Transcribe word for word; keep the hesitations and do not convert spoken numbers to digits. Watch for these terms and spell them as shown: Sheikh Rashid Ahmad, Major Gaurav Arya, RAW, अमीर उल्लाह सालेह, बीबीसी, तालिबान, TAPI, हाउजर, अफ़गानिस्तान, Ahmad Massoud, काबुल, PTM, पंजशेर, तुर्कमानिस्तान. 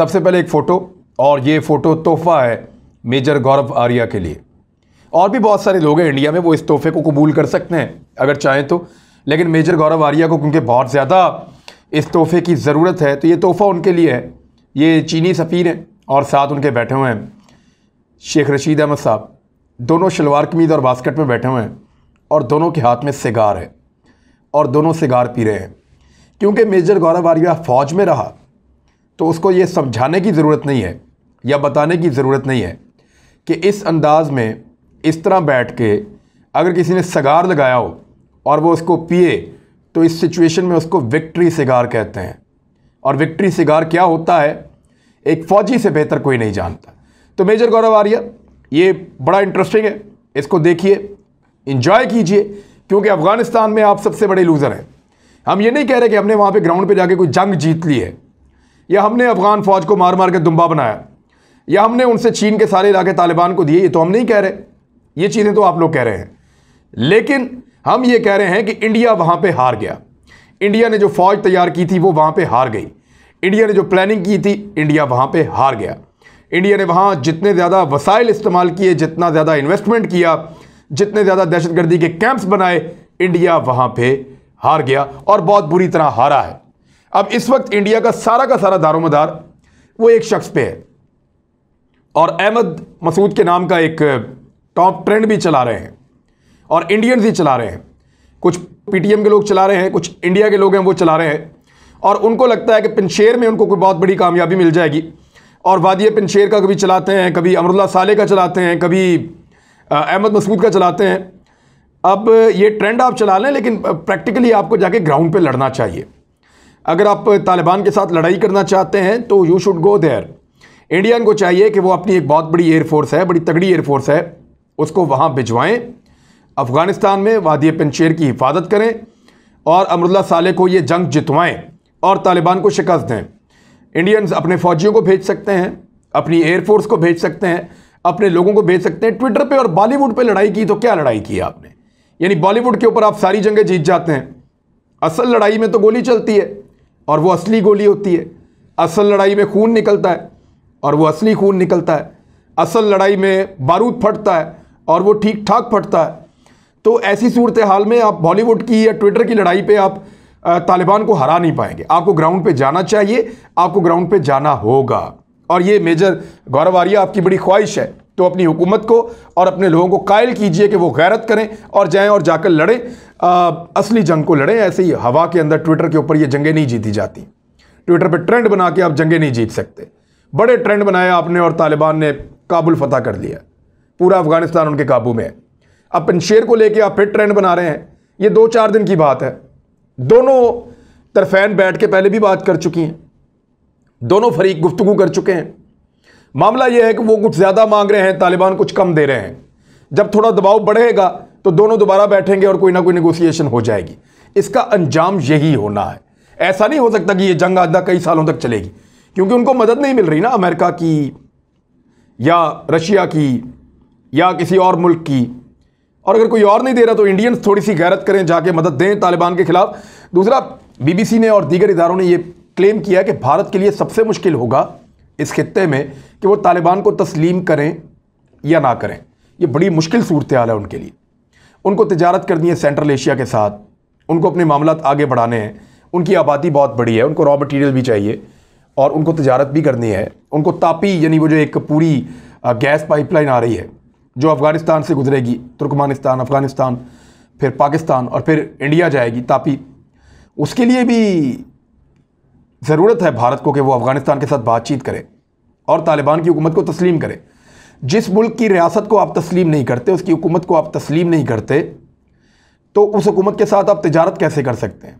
सबसे पहले एक फ़ोटो, और ये फ़ोटो तोहफ़ा है मेजर गौरव आर्या के लिए। और भी बहुत सारे लोग हैं इंडिया में, वो इस तोहफे को कबूल कर सकते हैं अगर चाहें तो, लेकिन मेजर गौरव आर्या को क्योंकि बहुत ज़्यादा इस तोहफे की ज़रूरत है तो ये तोहफ़ा उनके लिए है। ये चीनी सफ़ीर हैं और साथ उनके बैठे हुए हैं शेख रशीद अहमद साहब, दोनों शलवार कमीज़ और बास्केट में बैठे हुए हैं और दोनों के हाथ में सिगार है और दोनों सिगार पी रहे हैं। क्योंकि मेजर गौरव आर्या फ़ौज में रहा तो उसको ये समझाने की ज़रूरत नहीं है या बताने की ज़रूरत नहीं है कि इस अंदाज़ में इस तरह बैठ के अगर किसी ने सिगार लगाया हो और वो उसको पिए तो इस सिचुएशन में उसको विक्ट्री सिगार कहते हैं। और विक्ट्री सिगार क्या होता है एक फ़ौजी से बेहतर कोई नहीं जानता। तो मेजर गौरव आर्या ये बड़ा इंटरेस्टिंग है, इसको देखिए, इंजॉय कीजिए, क्योंकि अफ़गानिस्तान में आप सबसे बड़े लूज़र हैं। हम ये नहीं कह रहे कि हमने वहाँ पे ग्राउंड पे जाके कोई जंग जीत ली है या हमने अफ़गान फ़ौज को मार मार के दुम्बा बनाया या हमने उनसे चीन के सारे इलाके तालिबान को दिए, ये तो हम नहीं कह रहे, ये चीज़ें तो आप लोग कह रहे हैं। लेकिन हम ये कह रहे हैं कि इंडिया वहाँ पर हार गया। इंडिया ने जो फ़ौज तैयार की थी वो वहाँ पर हार गई। इंडिया ने जो प्लानिंग की थी इंडिया वहाँ पर हार गया। इंडिया ने वहाँ जितने ज़्यादा वसाइल इस्तेमाल किए, जितना ज़्यादा इन्वेस्टमेंट किया, जितने ज़्यादा दहशतगर्दी के कैंप्स बनाए, इंडिया वहाँ पे हार गया और बहुत बुरी तरह हारा है। अब इस वक्त इंडिया का सारा का सारा दारोमदार वो एक शख्स पे है और अहमद मसूद के नाम का एक टॉप ट्रेंड भी चला रहे हैं और इंडियंस ही चला रहे हैं। कुछ पीटीएम के लोग चला रहे हैं, कुछ इंडिया के लोग हैं वो चला रहे हैं और उनको लगता है कि पंजशेर में उनको कोई बहुत बड़ी कामयाबी मिल जाएगी। और वादिया पंजशेर का कभी चलाते हैं, कभी अमीर उल्लाह सालेह का चलाते हैं, कभी अहमद मसूद का चलाते हैं। अब ये ट्रेंड आप चला लें, लेकिन प्रैक्टिकली आपको जाके ग्राउंड पे लड़ना चाहिए। अगर आप तालिबान के साथ लड़ाई करना चाहते हैं तो you should go there. Indian को चाहिए कि वो अपनी एक बहुत बड़ी एयरफोर्स है, बड़ी तगड़ी एयरफोर्स है, उसको वहाँ भिजवाएँ, अफ़गानिस्तान में वादिया पंजशेर की हिफाजत करें और अमीर उल्लाह सालेह को ये जंग जितवाएँ और तालिबान को शिकस्त दें। इंडियंस अपने फ़ौजियों को भेज सकते हैं, अपनी एयरफोर्स को भेज सकते हैं, अपने लोगों को भेज सकते हैं। ट्विटर पे और बॉलीवुड पे लड़ाई की तो क्या लड़ाई की आपने, यानी बॉलीवुड के ऊपर आप सारी जंगें जीत जाते हैं। असल लड़ाई में तो गोली चलती है और वो असली गोली होती है, असल लड़ाई में खून निकलता है और वो असली खून निकलता है, असल लड़ाई में बारूद फटता है और वो ठीक ठाक फटता है। तो ऐसी सूरत हाल में आप बॉलीवुड की या ट्विटर की लड़ाई पर आप तालिबान को हरा नहीं पाएंगे। आपको ग्राउंड पे जाना चाहिए, आपको ग्राउंड पे जाना होगा। और ये मेजर गौरव आर्या आपकी बड़ी ख्वाहिश है तो अपनी हुकूमत को और अपने लोगों को कायल कीजिए कि वो गैरत करें और जाएं और जाकर लड़ें, आ, असली जंग को लड़ें। ऐसे ही हवा के अंदर ट्विटर के ऊपर ये जंगें नहीं जीती जाती। ट्विटर पर ट्रेंड बना के आप जंगें नहीं जीत सकते। बड़े ट्रेंड बनाए आपने और तालिबान ने काबुल फतह कर लिया, पूरा अफगानिस्तान उनके काबू में है। अब पंजशेर को लेकर आप फिर ट्रेंड बना रहे हैं। ये दो चार दिन की बात है, दोनों तरफैन बैठ के पहले भी बात कर चुकी हैं, दोनों फरीक गुफ्तगू कर चुके हैं। मामला यह है कि वो कुछ ज़्यादा मांग रहे हैं, तालिबान कुछ कम दे रहे हैं। जब थोड़ा दबाव बढ़ेगा तो दोनों दोबारा बैठेंगे और कोई ना कोई नेगोशिएशन हो जाएगी। इसका अंजाम यही होना है। ऐसा नहीं हो सकता कि ये जंग आधा कई सालों तक चलेगी, क्योंकि उनको मदद नहीं मिल रही ना अमेरिका की या रशिया की या किसी और मुल्क की। और अगर कोई और नहीं दे रहा तो इंडियंस थोड़ी सी गैरत करें, जाके मदद दें तालिबान के खिलाफ। दूसरा, बीबीसी ने और दीगर इदारों ने ये क्लेम किया कि भारत के लिए सबसे मुश्किल होगा इस खित्ते में कि वो तालिबान को तस्लीम करें या ना करें। ये बड़ी मुश्किल सूरत हाल है उनके लिए। उनको तिजारत करनी है सेंट्रल एशिया के साथ, उनको अपने मामला आगे बढ़ाने हैं, उनकी आबादी बहुत बड़ी है, उनको रॉ मटीरियल भी चाहिए और उनको तिजारत भी करनी है। उनको तापी, यानी वो जो एक पूरी गैस पाइपलाइन आ रही है जो अफ़गानिस्तान से गुजरेगी, तुर्कमानिस्तान, अफ़गानिस्तान, फिर पाकिस्तान और फिर इंडिया जाएगी तापी, उसके लिए भी ज़रूरत है भारत को कि वो अफ़गानिस्तान के साथ बातचीत करे और तालिबान की हुकूमत को तस्लीम करे। जिस मुल्क की रियासत को आप तस्लीम नहीं करते, उसकी हुकूमत को आप तस्लीम नहीं करते, तो उस हुकूमत के साथ आप तिजारत कैसे कर सकते हैं?